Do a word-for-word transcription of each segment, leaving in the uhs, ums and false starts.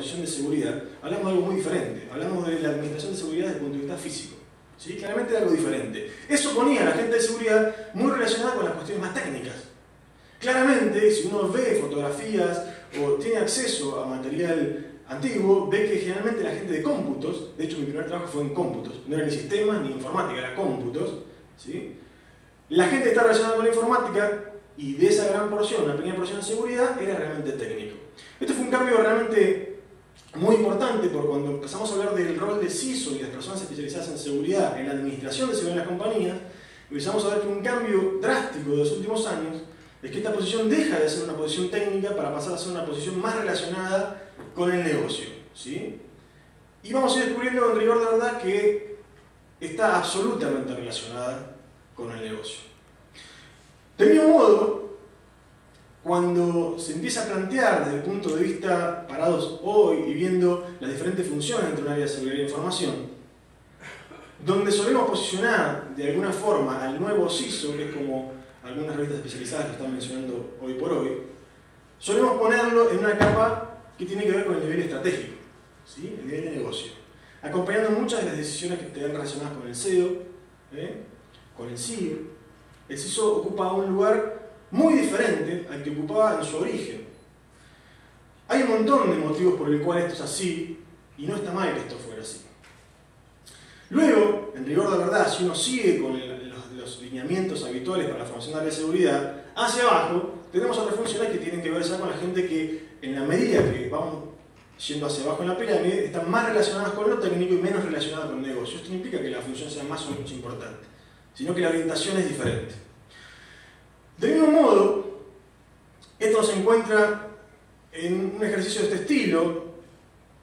administración de seguridad, hablamos de algo muy diferente. Hablamos de la administración de seguridad desde el punto de vista físico. ¿Sí? Claramente era algo diferente. Eso ponía a la gente de seguridad muy relacionada con las cuestiones más técnicas. Claramente, si uno ve fotografías o tiene acceso a material antiguo, ve que generalmente la gente de cómputos, de hecho mi primer trabajo fue en cómputos, no era ni sistemas ni informática, era cómputos, ¿sí? La gente que está relacionada con la informática y de esa gran porción, una pequeña porción de seguridad, era realmente técnico. Este fue un cambio realmente muy importante, porque cuando empezamos a hablar del rol de C I S O y de las personas especializadas en seguridad, en la administración de seguridad en las compañías, empezamos a ver que un cambio drástico de los últimos años es que esta posición deja de ser una posición técnica para pasar a ser una posición más relacionada con el negocio, ¿sí? Y vamos a ir descubriendo en rigor de verdad que está absolutamente relacionada con el negocio. De mismo modo, cuando se empieza a plantear desde el punto de vista parados hoy y viendo las diferentes funciones entre un área de seguridad y información, donde solemos posicionar de alguna forma al nuevo C I S O, que es como algunas revistas especializadas lo están mencionando hoy por hoy, solemos ponerlo en una capa que tiene que ver con el nivel estratégico, ¿sí? El nivel de negocio, acompañando muchas de las decisiones que estén relacionadas con el C E O, ¿eh? Con el C I O. El C I S O ocupa un lugar muy diferente al que ocupaba en su origen. Hay un montón de motivos por el cual esto es así, y no está mal que esto fuera así. Luego, en rigor de verdad, si uno sigue con el, los, los lineamientos habituales para la formación de la seguridad, hacia abajo tenemos otras funciones que tienen que ver ya con la gente que, en la medida que vamos yendo hacia abajo en la pirámide, están más relacionadas con lo técnico y menos relacionadas con el negocio. Esto no implica que la función sea más o menos importante, sino que la orientación es diferente. De mismo modo, esto nos encuentra en un ejercicio de este estilo,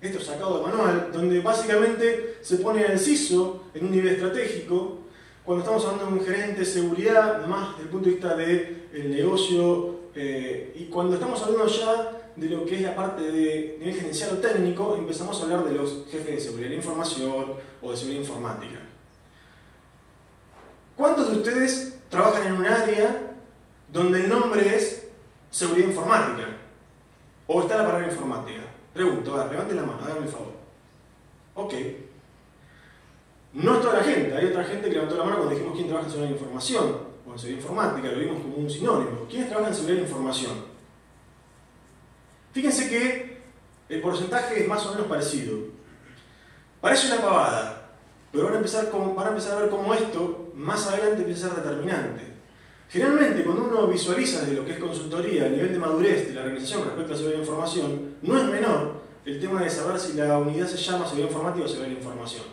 esto sacado de manual, donde básicamente se pone al C I S O en un nivel estratégico, cuando estamos hablando de un gerente de seguridad, más desde el punto de vista del negocio, eh, y cuando estamos hablando ya de lo que es la parte de nivel gerencial o técnico, empezamos a hablar de los jefes de seguridad de información o de seguridad informática. ¿Cuántos de ustedes trabajan en un área donde el nombre es seguridad informática? ¿O está la palabra informática? Pregunto, a ver, levante la mano, háganme el favor. Ok. No es toda la gente, hay otra gente que levantó la mano cuando dijimos quién trabaja en seguridad de información o en seguridad informática, lo vimos como un sinónimo. ¿Quiénes trabajan en seguridad de información? Fíjense que el porcentaje es más o menos parecido. Parece una pavada, pero van a empezar, con, van a, empezar a ver cómo esto más adelante empieza a ser determinante. Generalmente, cuando uno visualiza de lo que es consultoría, el nivel de madurez de la organización respecto a seguridad de información, no es menor el tema de saber si la unidad se llama seguridad informática o seguridad de información.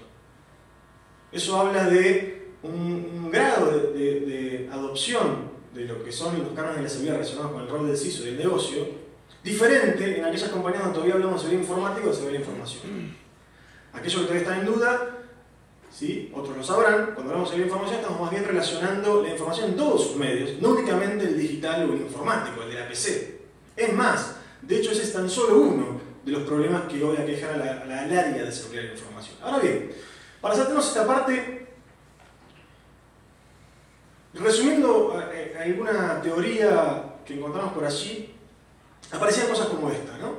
Eso habla de un, un grado de, de, de adopción de lo que son los cargos de la seguridad relacionados con el rol del C I S O y el negocio, diferente en aquellas compañías donde todavía hablamos de seguridad informática o de seguridad de información. Aquellos que todavía están en duda, ¿sí? Otros lo sabrán, cuando hablamos de seguridad de información estamos más bien relacionando la información en todos sus medios, no únicamente el digital o el informático, el de la P C. Es más, de hecho ese es tan solo uno de los problemas que hoy aquejan a la, a la área de seguridad de información. Ahora bien, para saltarnos esta parte, resumiendo eh, alguna teoría que encontramos por allí, aparecían cosas como esta, ¿no?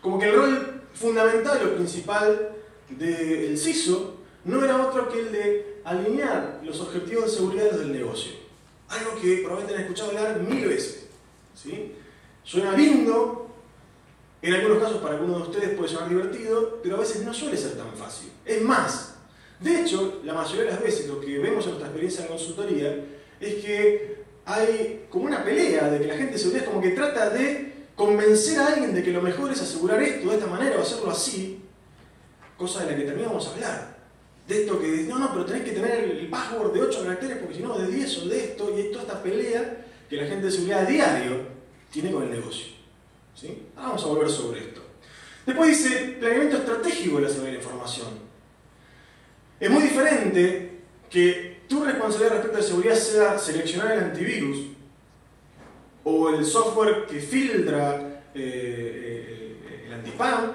Como que el rol fundamental o principal del C I S O no era otro que el de alinear los objetivos de seguridad del negocio. Algo que probablemente han escuchado hablar mil veces, ¿sí? Suena lindo, en algunos casos para algunos de ustedes puede sonar divertido, pero a veces no suele ser tan fácil. Es más, de hecho, la mayoría de las veces lo que vemos en nuestra experiencia en consultoría es que hay como una pelea de que la gente de seguridad es como que trata de convencer a alguien de que lo mejor es asegurar esto de esta manera o hacerlo así, cosa de la que también vamos a hablar. De esto que no, no, pero tenés que tener el password de ocho caracteres porque si no, de diez o de esto, y es toda esta pelea que la gente de seguridad a diario tiene con el negocio, ¿sí? Ahora vamos a volver sobre esto. Después dice, planeamiento estratégico de la seguridad de la información. Es muy diferente que tu responsabilidad respecto a la seguridad sea seleccionar el antivirus o el software que filtra eh, el, el antipam,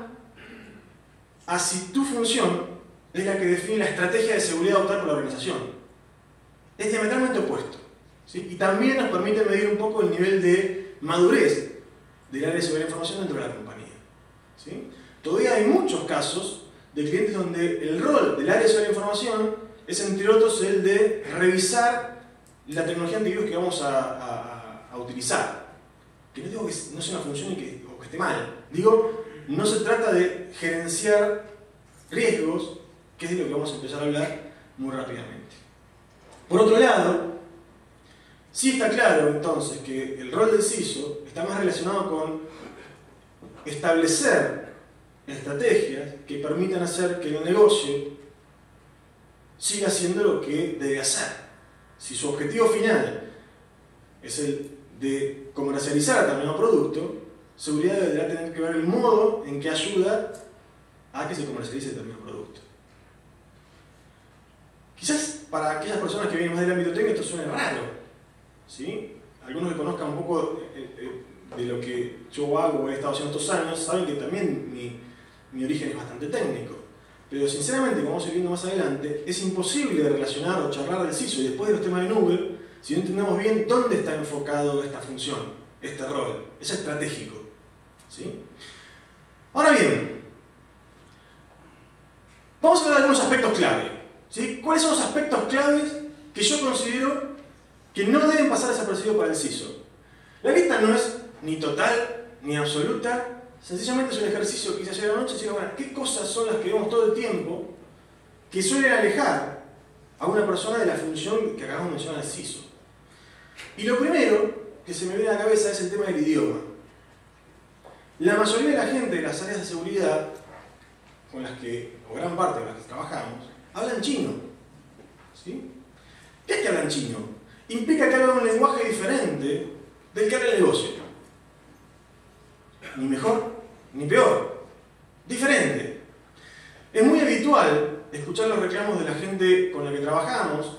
así tu función es la que define la estrategia de seguridad adoptada por la organización. Es diametralmente opuesto, ¿sí? Y también nos permite medir un poco el nivel de madurez del área de seguridad de información dentro de la compañía, ¿sí? Todavía hay muchos casos de clientes donde el rol del área de seguridad de la información es, entre otros, el de revisar la tecnología antivirus que vamos a, a, a utilizar. Que no digo que no sea una función y que, o que esté mal. Digo, no se trata de gerenciar riesgos, que es de lo que vamos a empezar a hablar muy rápidamente. Por otro lado, sí está claro entonces que el rol del CISO está más relacionado con establecer estrategias que permitan hacer que el negocio siga haciendo lo que debe hacer. Si su objetivo final es el de comercializar determinado producto, seguridad deberá tener que ver el modo en que ayuda a que se comercialice determinado producto. Quizás para aquellas personas que vienen más del ámbito técnico esto suene raro, ¿sí? Algunos que conozcan un poco de lo que yo hago o he estado haciendo estos años saben que también mi, mi origen es bastante técnico, pero sinceramente, como vamos a ir viendo más adelante, es imposible relacionar o charlar del CISO y después de los temas de nube si no entendemos bien dónde está enfocado esta función, este rol, es estratégico, ¿sí? Ahora bien, vamos a hablar de algunos aspectos clave, ¿sí? ¿Cuáles son los aspectos claves que yo considero que no deben pasar desapercibidos para el CISO? La lista no es ni total, ni absoluta, sencillamente es un ejercicio que hice ayer a la noche y digo, bueno, ¿qué cosas son las que vemos todo el tiempo que suelen alejar a una persona de la función que acabamos de mencionar al CISO? Y lo primero que se me viene a la cabeza es el tema del idioma. La mayoría de la gente de las áreas de seguridad, con las que, o gran parte con las que trabajamos, hablan chino, ¿sí? ¿Qué es que hablan chino? Implica que hablan un lenguaje diferente del que habla el negocio. Ni mejor, ni peor. Diferente. Es muy habitual escuchar los reclamos de la gente con la que trabajamos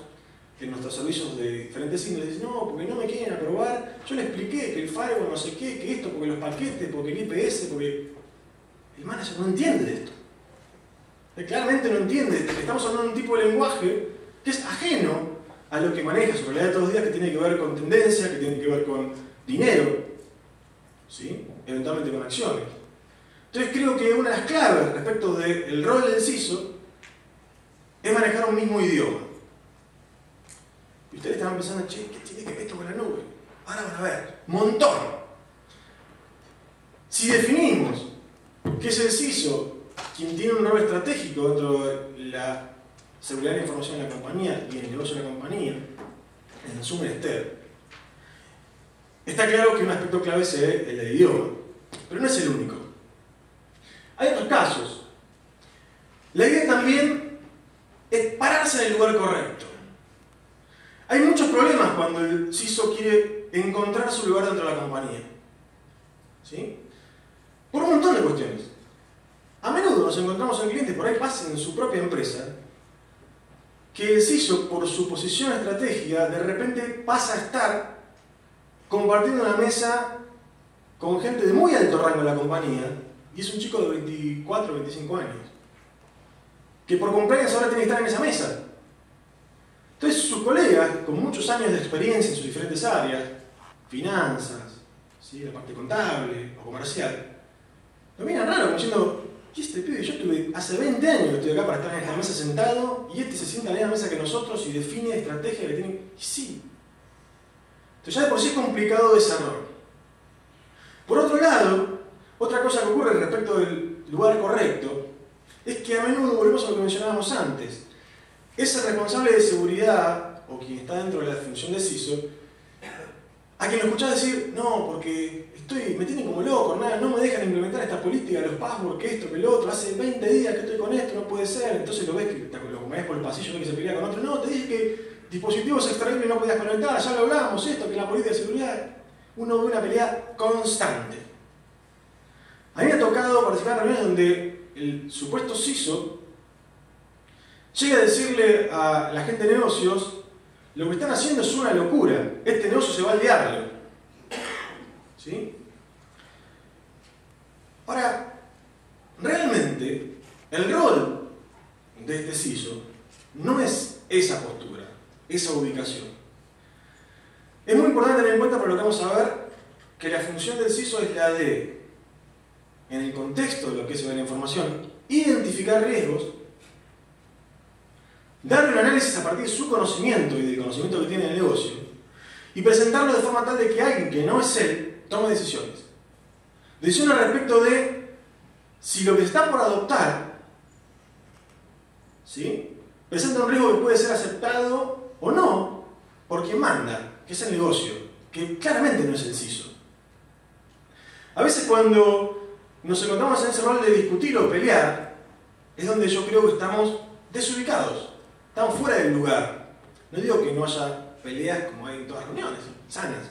en nuestros servicios de diferentes índoles. Dicen, no, porque no me quieren aprobar. Yo le expliqué que el firewall no sé qué, que esto, porque los paquetes, porque el I P S, porque... El manager no entiende de esto. Él claramente no entiende. Estamos hablando de un tipo de lenguaje que es ajeno a lo que maneja su realidad de todos los días, que tiene que ver con tendencias, que tiene que ver con dinero, ¿sí? Eventualmente con acciones. Entonces creo que una de las claves respecto del rol del CISO es manejar un mismo idioma. Y ustedes estaban pensando, che, ¿qué tiene que ver esto con la nube? Ahora van a ver, montón. Si definimos que es el CISO quien tiene un rol estratégico dentro de la seguridad de la información en la compañía y en el negocio de la compañía, en su menester, está claro que un aspecto clave es el del idioma, pero no es el único. Hay otros casos. La idea también es pararse en el lugar correcto. Hay muchos problemas cuando el CISO quiere encontrar su lugar dentro de la compañía, ¿sí? Por un montón de cuestiones. A menudo nos encontramos en clientes, por ahí pasen en su propia empresa, que el CISO, por su posición estratégica, de repente pasa a estar compartiendo una mesa con gente de muy alto rango en la compañía, y es un chico de veinticuatro o veinticinco años, que por cumpleaños ahora tiene que estar en esa mesa. Entonces sus colegas, con muchos años de experiencia en sus diferentes áreas, finanzas, ¿sí? La parte contable o comercial, lo miran raro, como diciendo, ¿y este pibe? Yo estuve hace veinte años que estoy acá para estar en esta mesa sentado y este se sienta en la mesa que nosotros y define estrategia que tiene. Y sí. Entonces ya de por sí es complicado de saber. Por otro lado, otra cosa que ocurre respecto del lugar correcto es que a menudo volvemos a lo que mencionábamos antes. Ese responsable de seguridad o quien está dentro de la función de CISO, a quien lo escuchás decir, no, porque estoy, me tienen como loco, nada, no me dejan implementar esta política, los passwords, que esto, que lo otro, hace veinte días que estoy con esto, no puede ser, entonces lo ves que lo comés por el pasillo que se pelea con otro, no, te dije que dispositivos extraíbles no podías conectar, ya lo hablábamos, esto, que la política de seguridad, uno ve una pelea constante. A mí me ha tocado participar en reuniones donde el supuesto CISO llega a decirle a la gente de negocios, lo que están haciendo es una locura. Este negocio se va al diablo. ¿Sí? Ahora, realmente, el rol de este CISO no es esa postura, esa ubicación. Es muy importante tener en cuenta, por lo que vamos a ver, que la función del CISO es la de en el contexto de lo que es la información, identificar riesgos, darle un análisis a partir de su conocimiento y del conocimiento que tiene el negocio y presentarlo de forma tal de que alguien que no es él tome decisiones. Decisiones respecto de si lo que está por adoptar, ¿sí?, presenta un riesgo que puede ser aceptado o no por quien manda, que es el negocio, que claramente no es el C I S O. A veces cuando nos encontramos en ese rol de discutir o pelear, es donde yo creo que estamos desubicados, estamos fuera del lugar. No digo que no haya peleas como hay en todas las reuniones, sanas,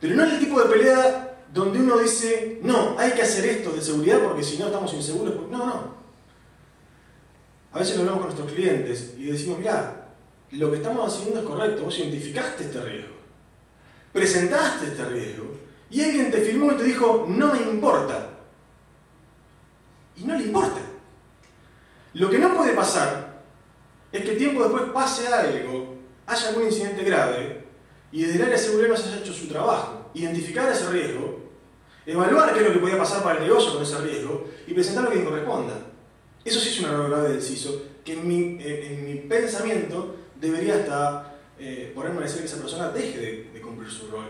pero no es el tipo de pelea donde uno dice, no, hay que hacer esto de seguridad porque si no estamos inseguros. No, no. A veces lo hablamos con nuestros clientes y decimos, mirá, lo que estamos haciendo es correcto, vos identificaste este riesgo, presentaste este riesgo, y alguien te firmó y te dijo, no me importa. Y no le importa. Lo que no puede pasar es que tiempo después pase algo, haya algún incidente grave, y desde el área de seguridad no se haya hecho su trabajo. Identificar ese riesgo, evaluar qué es lo que podía pasar para el negocio con ese riesgo y presentar lo que corresponda. Eso sí es un error grave del C I S O, que en mi, en mi pensamiento debería hasta eh, ponerme a decir que esa persona deje de, de cumplir su rol.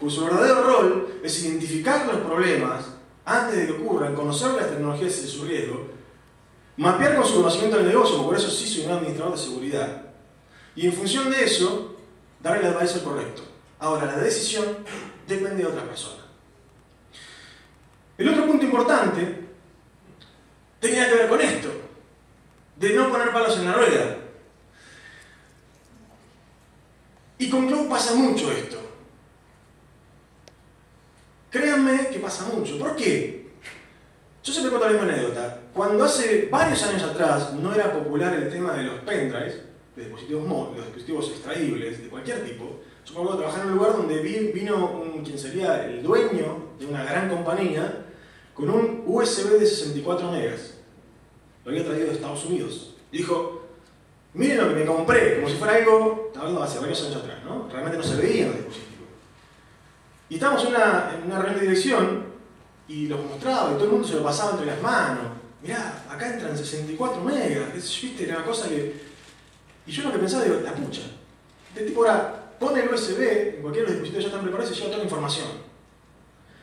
Porque su verdadero rol es identificar los problemas antes de que ocurran, conocer las tecnologías de su riesgo, mapear con su conocimiento del negocio, porque por eso C I S O es un administrador de seguridad, y en función de eso, darle el advice correcto. Ahora, la decisión depende de otra persona. El otro punto importante tenía que ver con esto, de no poner palos en la rueda. Y con Cloud pasa mucho esto. Créanme que pasa mucho. ¿Por qué? Yo siempre cuento la misma anécdota. Cuando hace varios años atrás no era popular el tema de los pendrives, de dispositivos móviles, de dispositivos extraíbles, de cualquier tipo, yo me acuerdo de trabajar en un lugar donde vino un, quien sería el dueño de una gran compañía con un U S B de sesenta y cuatro megas. Lo había traído de Estados Unidos. Dijo, miren lo que me compré, como si fuera algo, estaba hablando hace varios años atrás, ¿no? Realmente no se veía el dispositivo. Y estábamos en una, en una reunión de dirección y los mostraba y todo el mundo se lo pasaba entre las manos. Mirá, acá entran sesenta y cuatro megas, es, viste, era una cosa que... Y yo lo que pensaba, digo, la pucha. Este tipo ahora pone el U S B, en cualquiera de los dispositivos ya están preparados y lleva toda la información.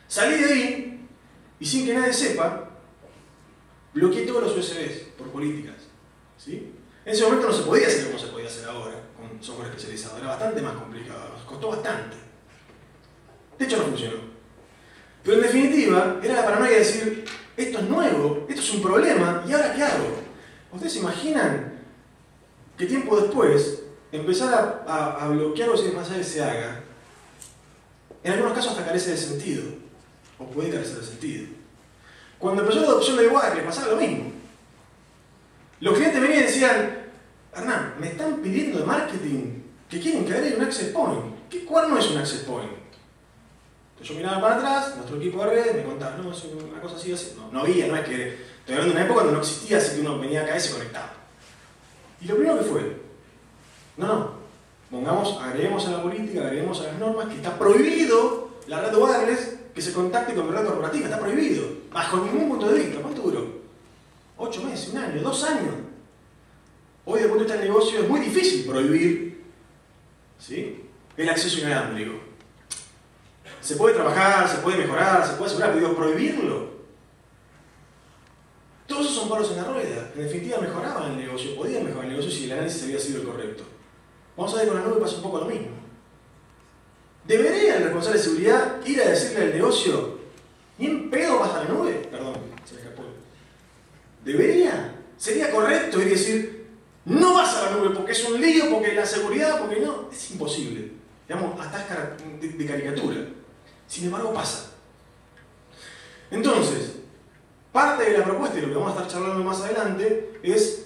Salí de ahí y sin que nadie sepa, bloqueé todos los U S Bs por políticas. ¿Sí? En ese momento no se podía hacer como se podía hacer ahora, con software especializado. Era bastante más complicado, nos costó bastante. De hecho no funcionó. Pero en definitiva, era la paranoia de decir, esto es nuevo, esto es un problema, ¿y ahora qué hago? ¿Ustedes se imaginan que tiempo después empezar a, a, a bloquear o si más allá se haga? En algunos casos hasta carece de sentido, o puede carecer de sentido. Cuando empezó la adopción de WIRE pasaba lo mismo. Los clientes venían y decían, Hernán, me están pidiendo de marketing que quieren que agregue un access point. ¿Qué cuerno es un access point? Entonces yo miraba para atrás, nuestro equipo de redes me contaba, no, es una cosa así, así. No, no había, no es que... Estoy hablando de una época donde no existía, así que uno venía acá y se conectaba. Y lo primero que fue, no, no, pongamos, agreguemos a la política, agreguemos a las normas que está prohibido la red wireless que se contacte con la red corporativa, está prohibido, bajo ningún punto de vista. ¿Cuánto duró? Ocho meses, un año, dos años. Hoy después de este negocio es muy difícil prohibir, ¿sí?, el acceso inalámbrico. Se puede trabajar, se puede mejorar, se puede asegurar, pero digo, prohibirlo. Todos esos son palos en la rueda. En definitiva mejoraban el negocio, podían mejorar el negocio si el análisis había sido el correcto. Vamos a ver con la nube pasa un poco lo mismo. ¿Debería el responsable de seguridad ir a decirle al negocio, ni en pedo vas a la nube? Perdón, se me escapó. ¿Debería? ¿Sería correcto ir y decir, no vas a la nube porque es un lío, porque la seguridad, porque no? Es imposible. Digamos, hasta es de caricatura. Sin embargo pasa. Entonces, parte de la propuesta y lo que vamos a estar charlando más adelante es,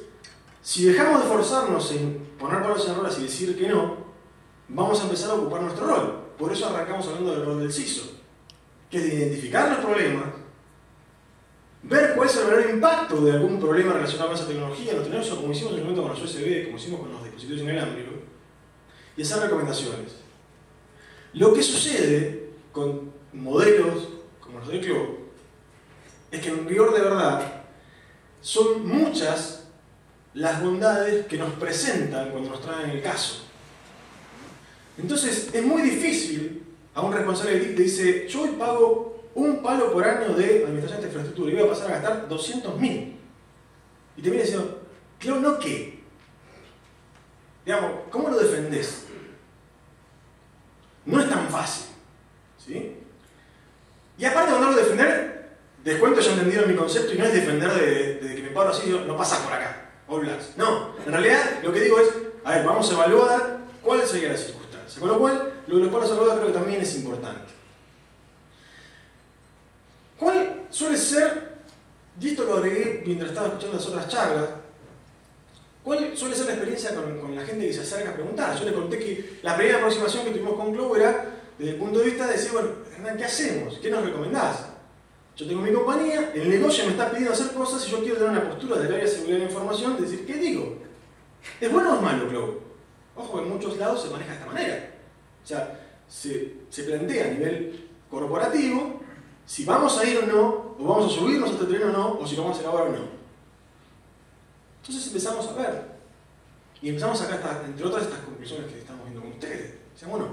si dejamos de forzarnos en poner palos en ruedas y decir que no, vamos a empezar a ocupar nuestro rol. Por eso arrancamos hablando del rol del C I S O, que es de identificar los problemas, ver cuál es el verdadero impacto de algún problema relacionado con esa tecnología, lo tenemos como hicimos en el momento con los U S B, como hicimos con los dispositivos inalámbricos, y hacer recomendaciones. Lo que sucede con modelos como los de Cloud es que en rigor de verdad son muchas las bondades que nos presentan cuando nos traen el caso. Entonces es muy difícil a un responsable que dice: yo hoy pago un palo por año de administración de infraestructura y voy a pasar a gastar doscientos mil. Y te viene diciendo: claro, ¿no qué? Digamos, ¿cómo lo defendés? No es tan fácil, ¿sí? Y aparte, cuando hablo de defender, descuento, ya entendieron mi concepto, y no es defender de, de, de que me paro así, no pasas por acá. No, en realidad lo que digo es, a ver, vamos a evaluar cuál sería la circunstancia. Con lo cual, lo de los palos evaluados creo que también es importante. ¿Cuál suele ser, y esto lo agregué mientras estaba escuchando las otras charlas, cuál suele ser la experiencia con, con la gente que se acerca a preguntar? Yo les conté que la primera aproximación que tuvimos con Globo era, desde el punto de vista de decir, bueno, Hernán, ¿qué hacemos? ¿Qué nos recomendás? Yo tengo mi compañía, el negocio me está pidiendo hacer cosas y yo quiero tener una postura del área de seguridad de la información, de decir, ¿qué digo? ¿Es bueno o es malo, Cloud? Ojo, que en muchos lados se maneja de esta manera. O sea, se, se plantea a nivel corporativo si vamos a ir o no, o vamos a subirnos a este tren o no, o si lo vamos a acabar o no. Entonces empezamos a ver. Y empezamos a sacar, hasta, entre otras, estas conclusiones que estamos viendo con ustedes. O sea, bueno,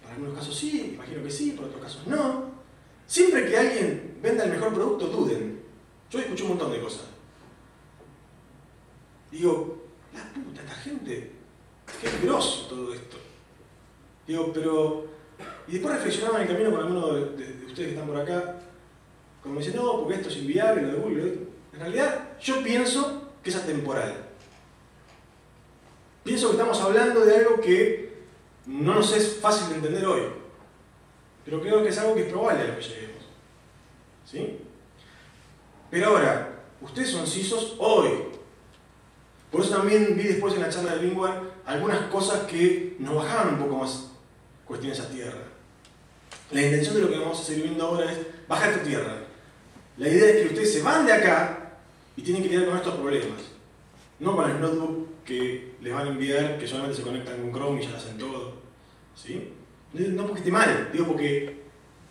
para algunos casos sí, me imagino que sí, para otros casos no. Siempre que alguien venda el mejor producto, duden. Yo escuché un montón de cosas. Digo, la puta, esta gente, qué grosso todo esto. Digo, pero... Y después reflexionaba en el camino con alguno de, de, de ustedes que están por acá, como me dicen, no, porque esto es inviable, lo de Google. En realidad, yo pienso que es atemporal. Pienso que estamos hablando de algo que no nos es fácil de entender hoy, pero creo que es algo que es probable a lo que lleguemos. ¿Sí? Pero ahora, ustedes son C I S Os hoy. Por eso también vi después en la charla de WIRE algunas cosas que nos bajaron un poco más cuestiones a tierra. La intención de lo que vamos a seguir viendo ahora es bajar a tierra. La idea es que ustedes se van de acá y tienen que lidiar con estos problemas. No con los notebooks que les van a enviar, que solamente se conectan con Chrome y ya lo hacen todo. ¿Sí? No porque esté mal, digo porque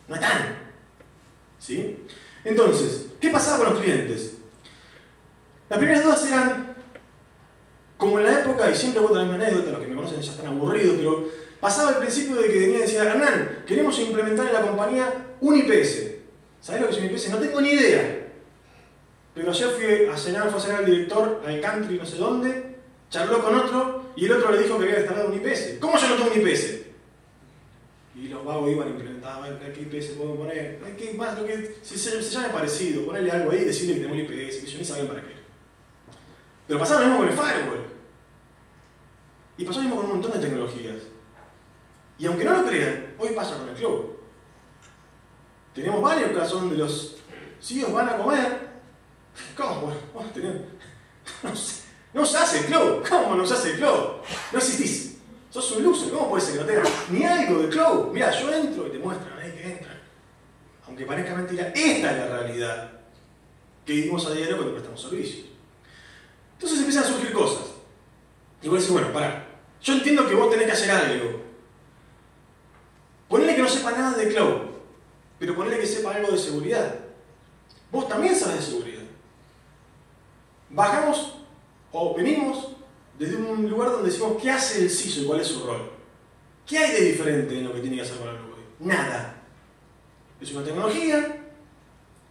no están. ¿Sí? Entonces, ¿qué pasaba con los clientes? Las primeras dudas eran, como en la época, y siempre hago la misma anécdota, los que me conocen ya están aburridos, pero pasaba el principio de que venía y decía, Hernán, queremos implementar en la compañía un I P S. ¿Sabés lo que es un I P S? No tengo ni idea. Pero ayer fui a cenar, fue a cenar al director, al country, no sé dónde, charló con otro, y el otro le dijo que había instalado un I P S. ¿Cómo yo no tengo un I P S? Y los vagos iban a implementar, a ver qué I P S podemos poner, qué más, lo que si se, se llame parecido, ponerle algo ahí y decirle que tenemos el I P S, que yo ni sabía para qué. Pero pasaba lo mismo con el firewall. Y pasó lo mismo con un montón de tecnologías. Y aunque no lo crean, hoy pasa con el cloud. Tenemos varios casos donde los C E Os van a comer. ¿Cómo? Vamos a tener... No se hace el cloud. ¿Cómo no se hace el cloud? No existís. Sos un loser, ¿cómo puede ser que no tengas ni algo de cloud? Mira, yo entro y te muestran, ahí que entran. Aunque parezca mentira, esta es la realidad que vivimos a diario cuando prestamos servicios. Entonces empiezan a surgir cosas. Y vos decís, bueno, pará, yo entiendo que vos tenés que hacer algo. Ponele que no sepa nada de cloud, pero ponele que sepa algo de seguridad. Vos también sabés de seguridad. Bajamos o venimos desde un lugar donde decimos, ¿qué hace el C I S O y cuál es su rol? ¿Qué hay de diferente en lo que tiene que hacer con la nube? Nada. Es una tecnología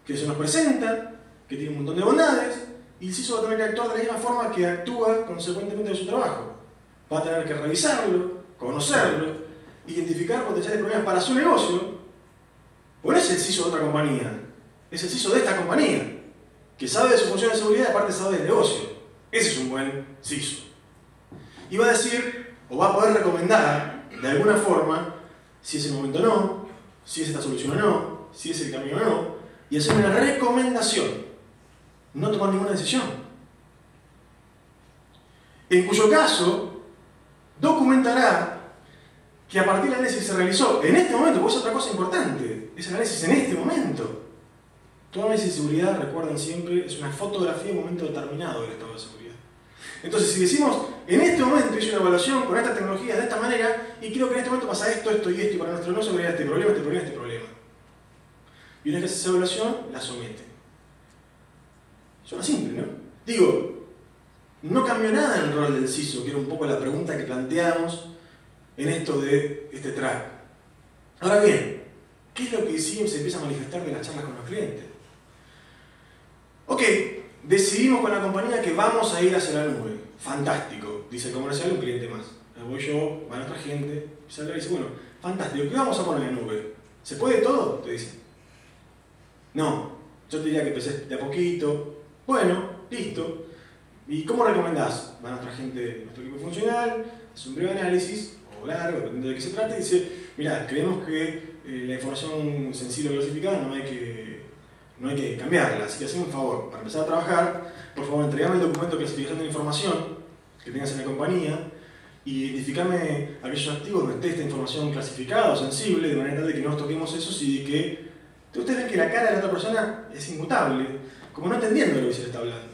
que se nos presenta, que tiene un montón de bondades, y el C I S O va a tener que actuar de la misma forma que actúa consecuentemente de su trabajo. Va a tener que revisarlo, conocerlo, identificar potenciales problemas para su negocio. Pero no es el C I S O de otra compañía, es el C I S O de esta compañía, que sabe de su función de seguridad y aparte sabe del negocio. Ese es un buen C I S O. Y va a decir, o va a poder recomendar, de alguna forma, si es el momento o no, si es esta solución o no, si es el camino o no, y hacer una recomendación, no tomar ninguna decisión. En cuyo caso, documentará que a partir del análisis que se realizó en este momento, pues es otra cosa importante, es el análisis en este momento. Todo análisis de seguridad, recuerden siempre, es una fotografía de un momento determinado del estado de seguridad. Entonces, si decimos, en este momento hice una evaluación con esta tecnología de esta manera y creo que en este momento pasa esto, esto y esto, y para nuestro negocio, este problema, este problema, este problema. Y una vez que hace esa evaluación, la somete. Suena simple, ¿no? Digo, no cambió nada en el rol del C I S O, que era un poco la pregunta que planteamos en esto de este track. Ahora bien, ¿qué es lo que sí se empieza a manifestar de las charlas con los clientes? Ok, decidimos con la compañía que vamos a ir hacia la nube. Fantástico, dice el comercial, un cliente más. Voy yo, va nuestra gente, y dice, bueno, fantástico, ¿qué vamos a poner en la nube? ¿Se puede todo? Te dicen. No, yo te diría que empecés de a poquito. Bueno, listo. ¿Y cómo recomendás? Va nuestra gente, nuestro equipo funcional, hace un breve análisis, o largo, dependiendo de qué se trate, y dice, mirá, creemos que eh, la información sensible o clasificada no hay que, no hay que cambiarla, así que haceme un favor, para empezar a trabajar, por favor entregame el documento clasificando la información que tengas en la compañía, y identificame aquellos activos donde esté esta información clasificada o sensible, de manera tal de que no nos toquemos esos y de que ustedes ven que la cara de la otra persona es inmutable, como no entendiendo lo que se le está hablando.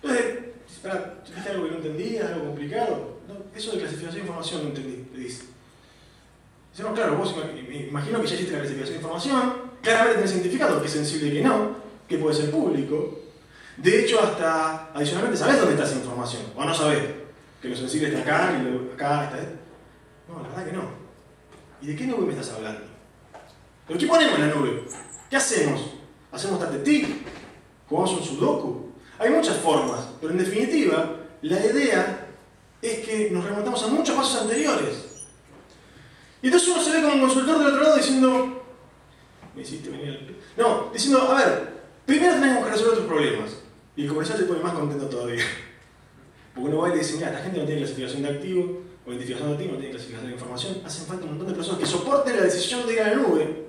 Entonces, espera, ¿tuviste algo que no entendías? ¿Algo complicado? No, eso de clasificación de información no entendí, le dice. Dice, no, claro, vos imagino que ya hiciste la clasificación de información, claramente tenés identificado que es sensible y que no, que puede ser público. De hecho, hasta adicionalmente sabés dónde está esa información, o no sabés, que lo sensible está acá, que lo acá está... No, la verdad que no. ¿Y de qué nube me estás hablando? ¿Pero qué ponemos en la nube? ¿Qué hacemos? ¿Hacemos tatetic? ¿Jugamos un sudoku? Hay muchas formas, pero en definitiva, la idea es que nos remontamos a muchos pasos anteriores. Y entonces uno se ve como un consultor del otro lado diciendo... ¿Me hiciste venir al...? No, diciendo, a ver, primero tenemos que resolver tus problemas. Y el comercial te pone más contento todavía. Porque uno va y le dice, mira, esta gente no tiene clasificación de activo, o identificación de activo, no tiene clasificación de información. Hacen falta un montón de personas que soporten la decisión de ir a la nube.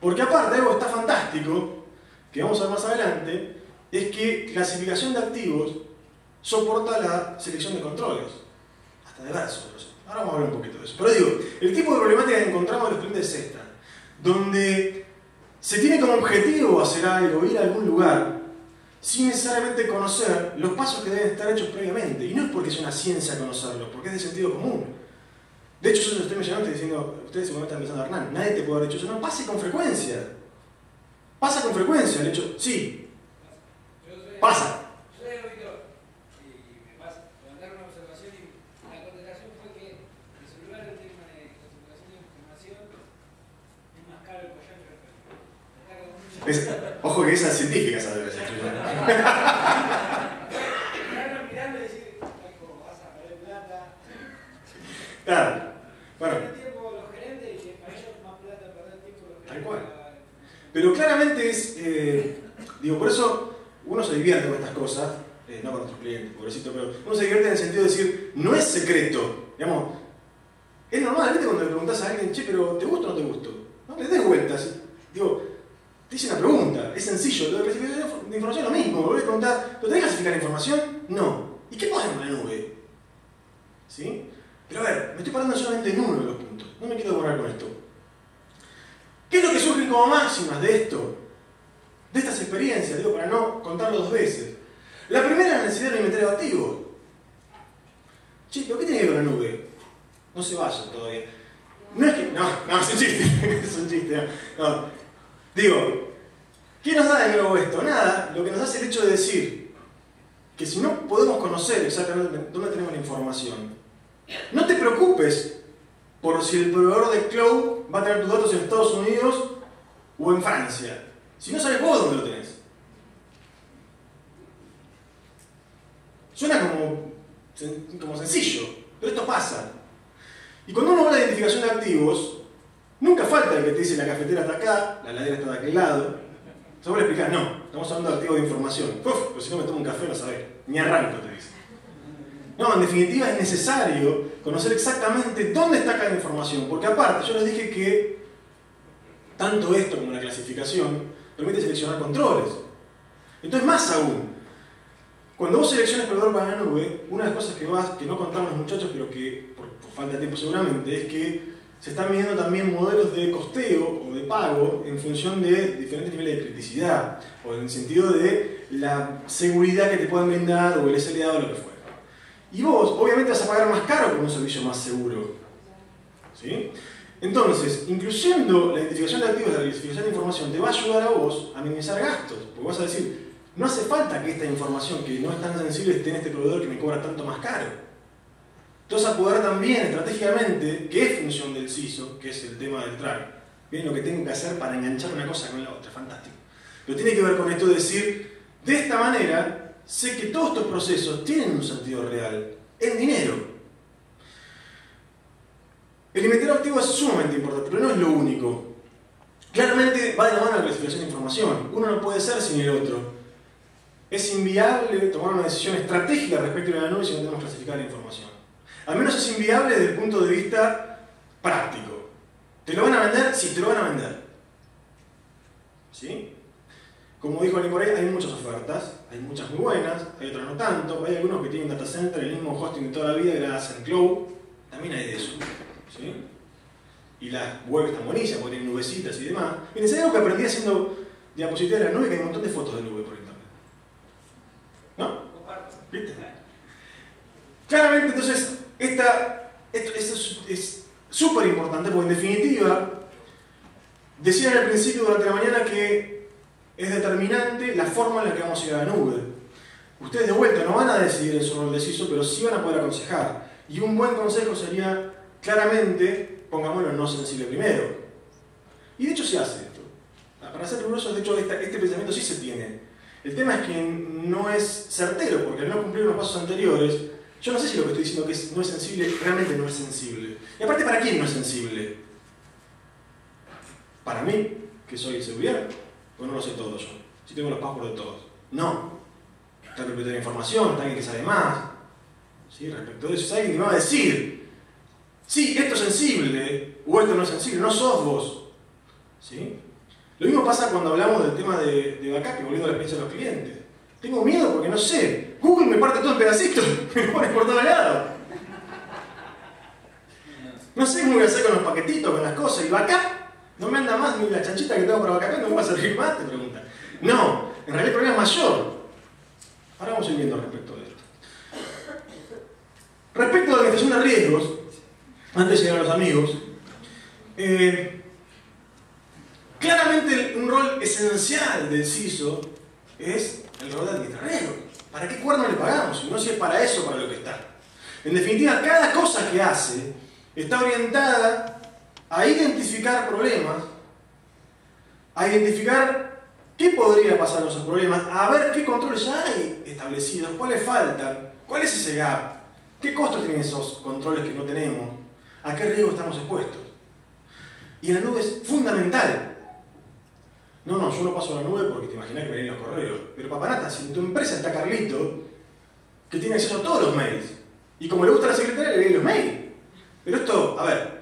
Porque aparte, algo está fantástico, que vamos a ver más adelante, es que clasificación de activos soporta la selección de controles. Hasta de verso. Ahora vamos a hablar un poquito de eso. Pero digo, el tipo de problemática que encontramos en los clientes es esta. Donde se tiene como objetivo hacer algo, ir a algún lugar, sin necesariamente conocer los pasos que deben estar hechos previamente. Y no es porque es una ciencia conocerlos, porque es de sentido común. De hecho, yo estoy me llamando y estoy diciendo, ustedes seguramente están pensando, Hernán, nadie te puede haber dicho eso. No, pase con frecuencia. Pasa con frecuencia, de hecho, sí. Pasa. Yo soy auditor y me pasa. Me mandaron una observación y la contestación fue que el celular en tema de clasificación de información es más caro el collar que el celular. Ojo que esa es científica esa de la celular. Mirarlo, mirarlo y decir, ¿cómo vas a perder plata? Claro. Bueno. Perder tiempo los gerentes y para ellos más plata, perder tiempo los gerentes. Tal cual. Pero claramente es, eh, digo, por eso. Uno se divierte con estas cosas, eh, no con nuestros clientes, pobrecito, pero uno se divierte en el sentido de decir, no es secreto. Digamos, es normal, ¿viste? Cuando le preguntás a alguien, che, pero ¿te gusta o no te gusta? No le des vueltas. Digo, te hice una pregunta, es sencillo, lo de clasificación de información es lo mismo. Vos le preguntás, ¿lo tenés que clasificar información? No. ¿Y qué pasa en la nube? ¿Sí? Pero a ver, me estoy parando solamente en uno de los puntos, no me quiero borrar con esto. ¿Qué es lo que surge como máximas de esto? De estas experiencias, digo, para no contarlo dos veces. La primera es la necesidad de un inventario activo. Che, ¿pero qué tiene que ver con la nube? No se vayan todavía. No es que... No, no, es un chiste. Es un chiste, no. No. Digo, ¿qué nos da de nuevo esto? Nada. Lo que nos hace el hecho de decir que si no podemos conocer exactamente dónde tenemos la información, no te preocupes por si el proveedor de cloud va a tener tus datos en Estados Unidos o en Francia. Si no sabes vos dónde lo tenés. Suena como, como sencillo, pero esto pasa. Y cuando uno habla de identificación de activos, nunca falta el que te dice la cafetera está acá, la heladera está de aquel lado. Se vuelve a explicar, no, estamos hablando de activos de información. Uf, pues si no me tomo un café no sabés, ni arranco te dice. No, en definitiva es necesario conocer exactamente dónde está cada información, porque aparte yo les dije que tanto esto como la clasificación permite seleccionar controles. Entonces, más aún, cuando vos seleccionas proveedor para la nube, una de las cosas que, vas, que no contamos muchachos, pero que por, por falta de tiempo seguramente, es que se están midiendo también modelos de costeo o de pago en función de diferentes niveles de criticidad, o en el sentido de la seguridad que te puedan brindar, o el S L A o lo que fuera. Y vos, obviamente, vas a pagar más caro por un servicio más seguro. ¿Sí? Entonces, incluyendo la identificación de activos y la clasificación de información te va a ayudar a vos a minimizar gastos, porque vas a decir, No hace falta que esta información que no es tan sensible esté en este proveedor que me cobra tanto más caro. Entonces, apoderar también estratégicamente, que es función del C I S O, que es el tema del track. Miren lo que tengo que hacer para enganchar una cosa con la otra, fantástico. Pero tiene que ver con esto de decir, de esta manera, sé que todos estos procesos tienen un sentido real, en dinero. El inventario activo es sumamente importante, pero no es lo único. Claramente va de la mano la clasificación de información, uno no puede ser sin el otro. Es inviable tomar una decisión estratégica respecto a la nube si no tenemos clasificada la información. Al menos es inviable desde el punto de vista práctico. ¿Te lo van a vender? Sí, te lo van a vender. ¿Sí? Como dijo alguien por ahí, hay muchas ofertas, hay muchas muy buenas, hay otras no tanto, hay algunos que tienen data center, el mismo hosting de toda la vida, que la hacen cloud, también hay de eso. ¿Sí? Y las webs están bonitas porque tienen nubecitas y demás. Miren, ¿sabes algo que aprendí haciendo diapositivas de la nube? Que hay un montón de fotos de nube por internet. ¿No? ¿Viste? Claramente, entonces, esta, esto, esto es súper importante porque, en definitiva, decían al principio durante la mañana que es determinante la forma en la que vamos a llegar a la nube. Ustedes, de vuelta, no van a decidir en su rol de C I S O, pero sí van a poder aconsejar. Y un buen consejo sería, claramente, pongámoslo no sensible primero. Y de hecho se hace esto. Para ser rigurosos, de hecho, esta, este pensamiento sí se tiene. El tema es que no es certero, porque al no cumplir los pasos anteriores, yo no sé si lo que estoy diciendo que es, no es sensible, realmente no es sensible. Y aparte, ¿para quién no es sensible? ¿Para mí, que soy el seguridad? Pues no lo sé todo yo. Si tengo los passwords de todos. No. Está el propietario de información, está alguien que sabe más. ¿Sí? Respecto de eso, es alguien que me va a decir, sí, esto es sensible, o esto no es sensible, no sos vos. ¿Sí? Lo mismo pasa cuando hablamos del tema de, de backup, volviendo a la experiencia de los clientes. Tengo miedo porque no sé, Google me parte todo en pedacitos, me lo pone por todo lado. No sé cómo voy a hacer con los paquetitos, con las cosas, y backup no me anda más ni la chanchita que tengo para backup, no me va a servir más, te preguntan. No, en realidad el problema es mayor. Ahora vamos a ir viendo respecto de esto. Respecto a la administración de riesgos, antes de llegar a los amigos, eh, claramente un rol esencial del C I S O es el rol de administrador. ¿Para qué cuerno le pagamos? No si es para eso, para lo que está. En definitiva, cada cosa que hace está orientada a identificar problemas, a identificar qué podría pasar con esos problemas, a ver qué controles ya hay establecidos, cuáles faltan, cuál es ese gap, qué costos tienen esos controles que no tenemos, ¿a qué riesgo estamos expuestos? Y en la nube es fundamental. No, no, yo no paso a la nube porque te imaginas que me vienen los correos. Pero paparata, si en tu empresa está Carlito, que tiene acceso a todos los mails, y como le gusta a la secretaria, le vienen los mails. Pero esto, a ver,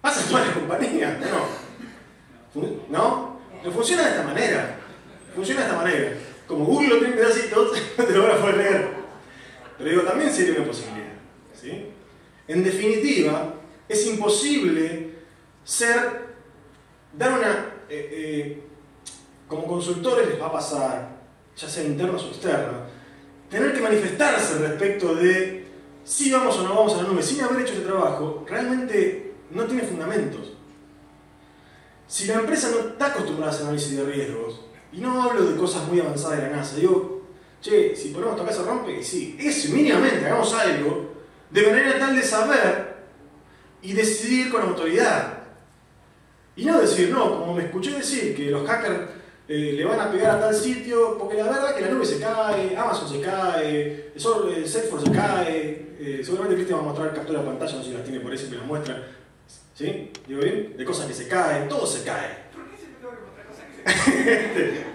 pasa en todas las compañías, ¿no? ¿No? No funciona de esta manera. Funciona de esta manera. Como Google lo tiene en pedacitos, no te lo van a poder leer. Pero digo, también sería una posibilidad. ¿Sí? En definitiva, es imposible ser, dar una, eh, eh, como consultores les va a pasar, ya sea internos o externos, tener que manifestarse respecto de si vamos o no vamos a la nube, sin haber hecho ese trabajo, realmente no tiene fundamentos. Si la empresa no está acostumbrada a hacer análisis de riesgos, y no hablo de cosas muy avanzadas de la NASA, digo, che, si ponemos tocar se rompe, y sí, eso, mínimamente, hagamos algo, de manera tal de saber y decidir con autoridad. Y no decir, no, como me escuché decir que los hackers eh, le van a pegar a tal sitio, porque la verdad es que la nube se cae, Amazon se cae, Salesforce se cae, eh, seguramente Cristian va a mostrar captura de pantalla, no sé si las tiene por ahí, siempre las muestra. ¿Sí? ¿Digo bien? De cosas que se caen, todo se cae. ¿Por qué siempre tengo que mostrar cosas que se caen?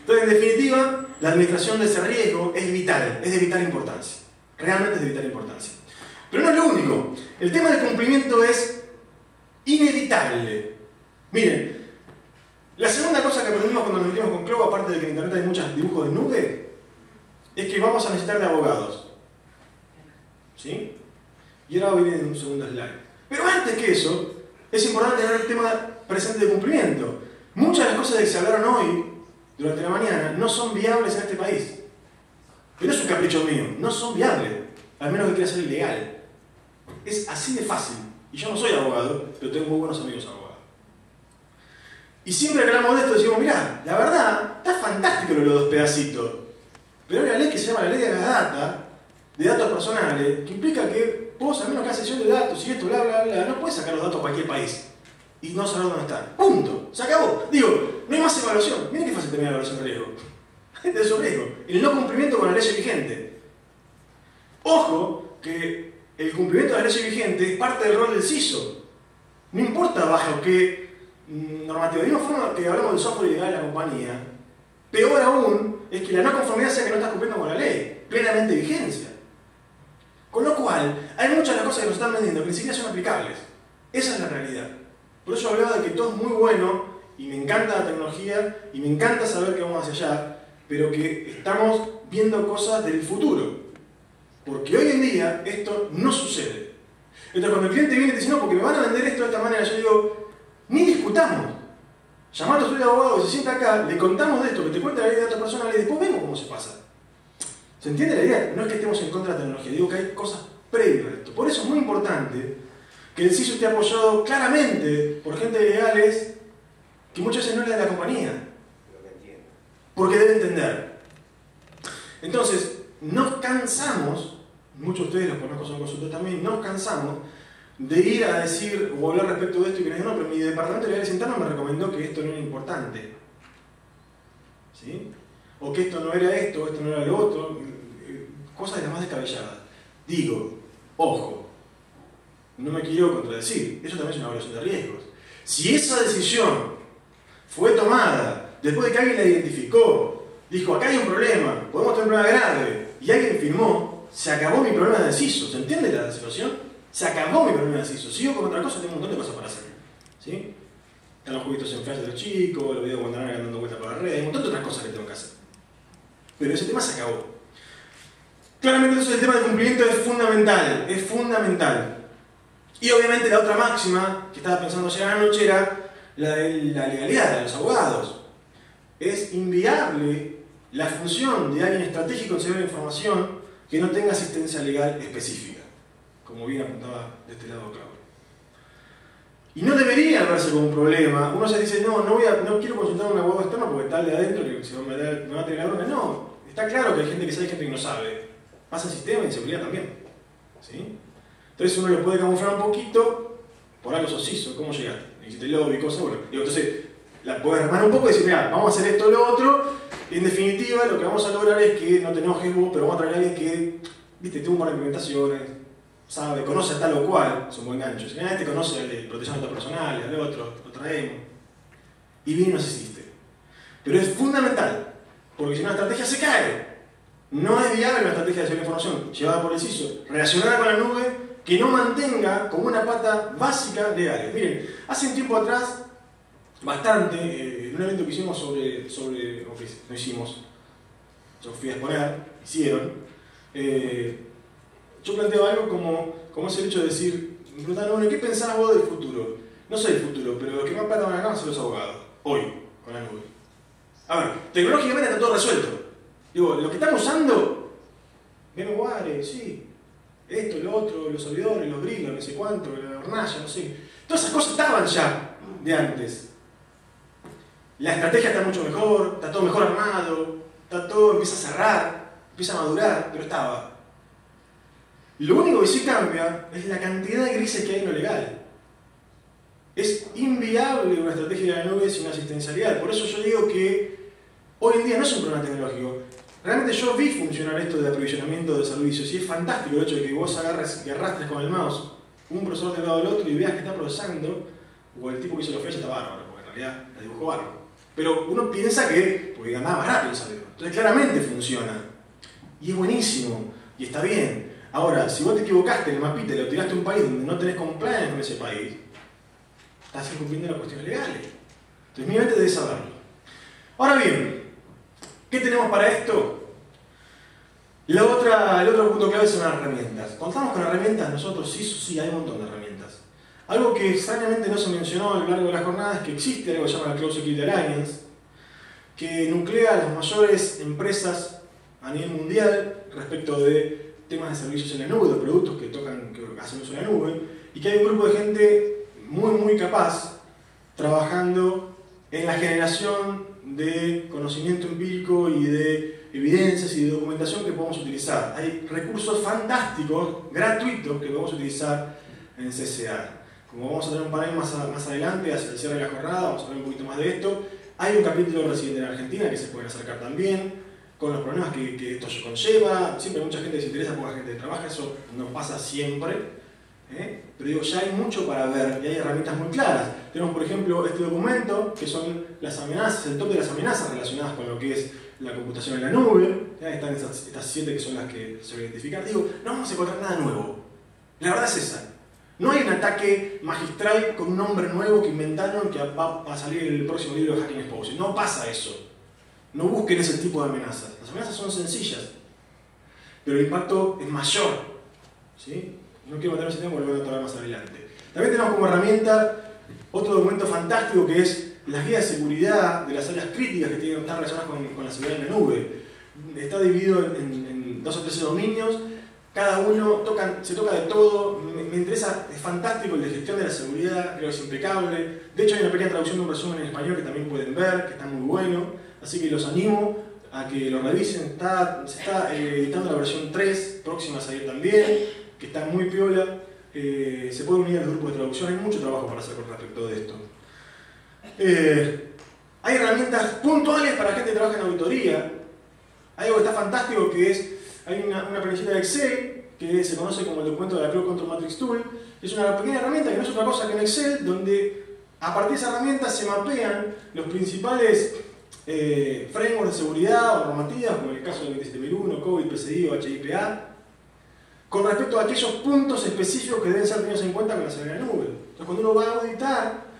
Entonces, en definitiva, la administración de ese riesgo es vital, es de vital importancia. Realmente es de vital importancia. Pero no es lo único. El tema del cumplimiento es inevitable. Miren, la segunda cosa que aprendimos cuando nos metimos con Cloud, aparte de que en internet hay muchos dibujos de nube, es que vamos a necesitar de abogados. ¿Sí? Y ahora viene un segundo slide. Pero antes que eso, es importante tener el tema presente de cumplimiento. Muchas de las cosas que se hablaron hoy, durante la mañana, no son viables en este país. Pero es un capricho mío, no son viables, al menos que quiera ser ilegal. Es así de fácil, y yo no soy abogado, pero tengo muy buenos amigos abogados. Y siempre que hablamos de esto decimos, mirá, la verdad, está fantástico lo de los dos pedacitos. Pero hay una ley que se llama la ley de las datas, de datos personales, que implica que vos, a menos que hagas sesión de datos y esto, bla, bla, bla, no podés sacar los datos a cualquier país y no saber dónde están. ¡Punto! Se acabó. Digo, no hay más evaluación. Miren qué fácil terminar la evaluación de riesgo. De su riesgo. El no cumplimiento con la ley vigente. Ojo que el cumplimiento de la ley vigente es parte del rol del C I S O. No importa bajo qué normativa. De una forma que hablamos del software ilegal de la compañía, peor aún es que la no conformidad sea que no estás cumpliendo con la ley, plenamente de vigencia. Con lo cual, hay muchas de las cosas que nos están vendiendo que ni siquiera son aplicables. Esa es la realidad. Por eso hablaba de que todo es muy bueno, y me encanta la tecnología, y me encanta saber que vamos hacia allá, pero que estamos viendo cosas del futuro. Porque hoy en día esto no sucede. Entonces cuando el cliente viene y dice, no, porque me van a vender esto de esta manera, yo digo, ni discutamos. Llamar a su abogado que se sienta acá, le contamos de esto, que te cuenta la ley de datos personales y después vemos cómo se pasa. ¿Se entiende la idea? No es que estemos en contra de la tecnología, digo que hay cosas previas a esto. Por eso es muy importante que el C I S O esté apoyado claramente por gente de legales que muchas veces no es de la compañía. Porque debe entender. Entonces, nos cansamos, muchos de ustedes los conozco, son consultores también, nos cansamos de ir a decir o hablar respecto de esto y que nos digan, no, pero mi departamento de legales interno me recomendó que esto no era importante. ¿Sí? O que esto no era esto, esto no era lo otro, cosas de las más descabelladas. Digo, ojo, no me quiero contradecir, eso también es una evaluación de riesgos. Si esa decisión fue tomada después de que alguien la identificó, dijo, acá hay un problema, podemos tener un problema grave, y alguien firmó, se acabó mi problema de C I S O, ¿se entiende la situación? Se acabó mi problema de C I S O, sigo con otra cosa, tengo un montón de cosas para hacer. ¿Sí? Están los juguitos en flash de los chicos, los videos de Guantanamo dando vueltas por la red, un montón de otras cosas que tengo que hacer. Pero ese tema se acabó. Claramente entonces el tema de cumplimiento es fundamental, es fundamental. Y obviamente la otra máxima que estaba pensando ayer a la noche era la de la legalidad, de los abogados. Es inviable la función de alguien estratégico en seguridad de información que no tenga asistencia legal específica, como bien apuntaba de este lado Claudio. Y no debería verse como un problema. Uno se dice, no, no, voy a, no quiero consultar a un abogado externo porque tal de adentro que se va a meter, me va a tener la bronca. No, está claro que hay gente que sabe y gente que no sabe. Pasa el sistema y seguridad también. ¿Sí? Entonces uno lo puede camuflar un poquito, por algo sos C I S O, ¿cómo llegaste? Hiciste lobby, cosas, bueno. Digo, entonces, la podés armar un poco y decir, mira, vamos a hacer esto o lo otro. Y en definitiva, lo que vamos a lograr es que no te enojes vos, pero vamos a traer a alguien que, viste, tuvo buenas implementaciones, sabe, conoce a tal o cual, es un buen gancho. Si nadie te conoce el de protección de datos personales, al otro, lo traemos. Y bien nos hiciste. Pero es fundamental, porque si no la estrategia se cae. No es viable una estrategia de seguridad de información llevada por el C I S O, relacionada con la nube, que no mantenga como una pata básica legal. Miren, hace un tiempo atrás, bastante, eh, en un evento que hicimos sobre, sobre o que no hicimos, yo fui a exponer, hicieron, eh, yo planteaba algo como, como es el hecho de decir, me preguntaron, bueno, ¿qué pensás vos del futuro? No sé el futuro, pero los que más plata van a ganar son los abogados, hoy, con la nube. A ver, tecnológicamente está todo resuelto. Digo, lo que están usando, menos WIRE, sí. Esto, lo otro, los servidores, los grilos, no sé cuánto, la hornalla, no sé. Todas esas cosas estaban ya de antes. La estrategia está mucho mejor, está todo mejor armado, está todo, empieza a cerrar, empieza a madurar, pero estaba. Lo único que sí cambia es la cantidad de grises que hay en lo legal. Es inviable una estrategia de la nube sin asistencialidad. Por eso yo digo que hoy en día no es un problema tecnológico. Realmente yo vi funcionar esto de aprovisionamiento de servicios y es fantástico el hecho de que vos agarres y arrastres con el mouse un procesador del lado del otro y veas que está procesando, o el tipo que hizo los flash está bárbaro, porque en realidad la dibujó bárbaro. Pero uno piensa que, porque andaba más rápido el servidor. Entonces claramente funciona. Y es buenísimo, y está bien. Ahora, si vos te equivocaste en el mapita y lo tiraste a un país donde no tenés compliance con ese país, estás incumpliendo las cuestiones legales. Entonces mi mente debe saberlo. Ahora bien, ¿qué tenemos para esto? La otra, el otro punto clave son las herramientas. ¿Contamos con herramientas nosotros? Sí, sí, hay un montón de herramientas. Algo que extrañamente no se mencionó a lo largo de la jornada es que existe algo que se llama la Cloud Security Alliance, que nuclea a las mayores empresas a nivel mundial respecto de temas de servicios en la nube, de productos que tocan, que hacen uso de la nube, y que hay un grupo de gente muy, muy capaz trabajando en la generación de conocimiento empírico y de evidencias y de documentación que podemos utilizar. Hay recursos fantásticos, gratuitos, que podemos utilizar en C C A. Como vamos a tener un panel más, a, más adelante, hacia el cierre de la jornada, vamos a hablar un poquito más de esto. Hay un capítulo reciente en Argentina que se pueden acercar también, con los problemas que, que esto conlleva. Siempre hay mucha gente que se interesa, poca gente que trabaja, eso nos pasa siempre. ¿Eh? Pero digo, ya hay mucho para ver y hay herramientas muy claras. Tenemos, por ejemplo, este documento que son las amenazas, el top de las amenazas relacionadas con lo que es la computación en la nube. ¿Eh? Están esas, estas siete que son las que se van a identificar. Digo, no vamos a encontrar nada nuevo. La verdad es esa. No hay un ataque magistral con un nombre nuevo que inventaron que va a salir en el próximo libro de Hacking Exposed. No pasa eso. No busquen ese tipo de amenazas. Las amenazas son sencillas, pero el impacto es mayor. ¿Sí? No quiero matar ese tema porque lo voy a tratar más adelante. También tenemos como herramienta otro documento fantástico que es las guías de seguridad de las áreas críticas que tienen que estar relacionadas con, con la seguridad en la nube. Está dividido en, en dos o tres dominios, cada uno toca, se toca de todo. Me, me interesa, es fantástico el de gestión de la seguridad, creo que es impecable. De hecho hay una pequeña traducción de un resumen en español que también pueden ver, que está muy bueno. Así que los animo a que lo revisen. Está, se está editando la versión tres, próxima a salir también, que está muy piola. Eh, se puede unir a los grupos de traducción, hay mucho trabajo para hacer con respecto de esto. Eh, hay herramientas puntuales para gente que trabaja en auditoría. Hay algo que está fantástico que es, hay una, una planillita de Excel que se conoce como el documento de la Cloud Control Matrix Tool. Es una pequeña herramienta que no es otra cosa que un Excel, donde a partir de esa herramienta se mapean los principales eh, frameworks de seguridad o normativas, como en el caso del veintisiete mil uno, COBIT, P C I o H I P A A, con respecto a aquellos puntos específicos que deben ser tenidos en cuenta con la seguridad en la nube. Entonces, cuando uno va a auditar,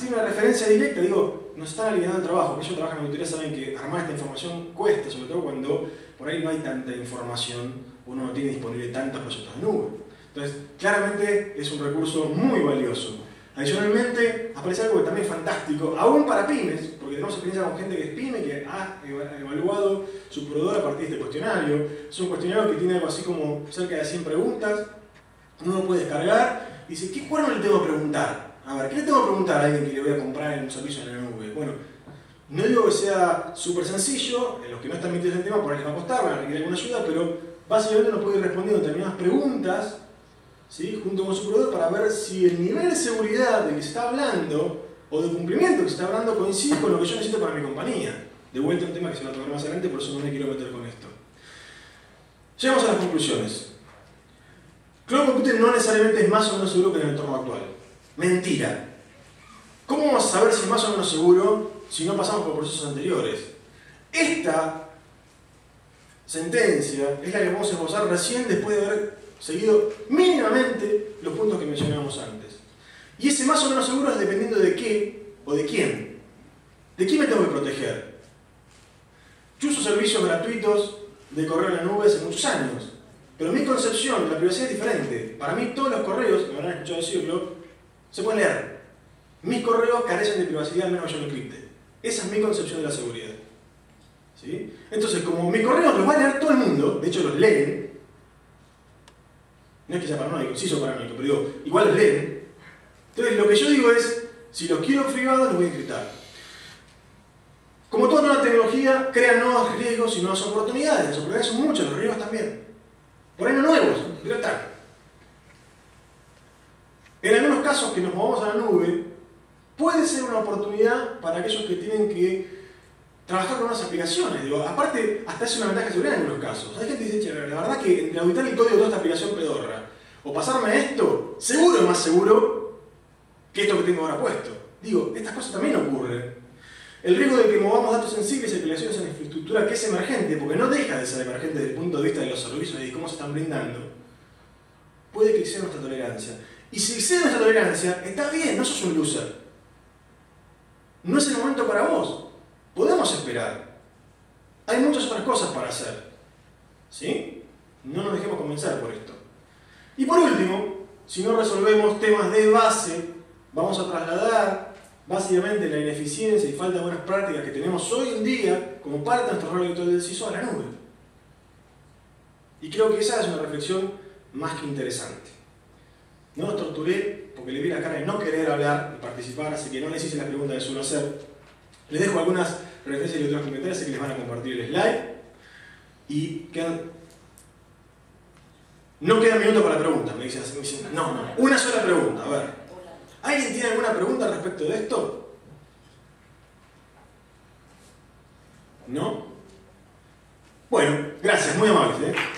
tiene una referencia directa. Digo, nos están aliviando el trabajo. Aquellos que trabajan en auditoría saben que armar esta información cuesta, sobre todo cuando por ahí no hay tanta información, uno no tiene disponible tantos proyectos de nube. Entonces, claramente es un recurso muy valioso. Adicionalmente, aparece algo que también es fantástico, aún para pymes, porque tenemos experiencia con gente que es pyme, que ha evaluado su proveedor a partir de este cuestionario. Es un cuestionario que tiene algo así como cerca de cien preguntas, uno lo puede descargar y dice, ¿qué cuerno le tengo que preguntar? A ver, ¿qué le tengo que preguntar a alguien que le voy a comprar en un servicio en la nube? Bueno, no digo que sea súper sencillo, en los que no están metidos en el tema por ahí les va a costar, van a requerir alguna ayuda, pero básicamente uno puede ir respondiendo determinadas preguntas, ¿sí?, junto con su proveedor para ver si el nivel de seguridad del que se está hablando o de cumplimiento que se está hablando coincide con lo que yo necesito para mi compañía. De vuelta a un tema que se va a tocar más adelante, por eso no me quiero meter con esto. Llegamos a las conclusiones. Cloud Computing no necesariamente es más o menos seguro que en el entorno actual. Mentira. ¿Cómo vamos a saber si es más o menos seguro si no pasamos por procesos anteriores? Esta sentencia es la que vamos a esbozar recién después de haber seguido mínimamente los puntos que mencionábamos antes. Y ese más o menos seguro es dependiendo de qué o de quién. ¿De quién me tengo que proteger? Yo uso servicios gratuitos de correo en la nube hace muchos años, pero mi concepción de la privacidad es diferente. Para mí todos los correos, que me habrán escuchado decirlo, se pueden leer. Mis correos carecen de privacidad, al menos que yo lo encripte. Esa es mi concepción de la seguridad. ¿Sí? Entonces, como mis correos los va a leer todo el mundo, de hecho los leen, no es que sea paranoico, sí soy paranoico, pero digo, igual los leen. Entonces lo que yo digo es, si los quiero privados, los voy a encriptar. Como toda nueva tecnología, crean nuevos riesgos y nuevas oportunidades. Las oportunidades son muchas, los riesgos también. Por ahí no nuevos, pero están. En algunos casos que nos movamos a la nube, puede ser una oportunidad para aquellos que tienen que trabajar con unas aplicaciones. Digo, aparte, hasta es una ventaja de seguridad en algunos casos. Hay gente que dice, la verdad que entre auditar el código de toda esta aplicación pedorra o pasarme esto, seguro es más seguro que esto que tengo ahora puesto. Digo, estas cosas también ocurren. El riesgo de que movamos datos sensibles y aplicaciones en infraestructura que es emergente, porque no deja de ser emergente desde el punto de vista de los servicios y de cómo se están brindando, puede que exceda nuestra tolerancia. Y si excede nuestra tolerancia, está bien, no sos un loser. No es el momento para vos. Podemos esperar. Hay muchas otras cosas para hacer. ¿Sí? No nos dejemos convencer por esto. Y por último, si no resolvemos temas de base, vamos a trasladar básicamente la ineficiencia y falta de buenas prácticas que tenemos hoy en día como parte de nuestro rol habitual del CISO a la nube. Y creo que esa es una reflexión más que interesante. No los torturé porque le vi la cara de no querer hablar y participar, así que no les hice la pregunta que suelo hacer. Les dejo algunas referencias y otros comentarios, sé que les van a compartir el slide. Y quedan... No queda minuto para preguntas, me dicen. Me dicen no, no, una sola pregunta, a ver. ¿Alguien tiene alguna pregunta respecto de esto? ¿No? Bueno, gracias, muy amables, ¿eh?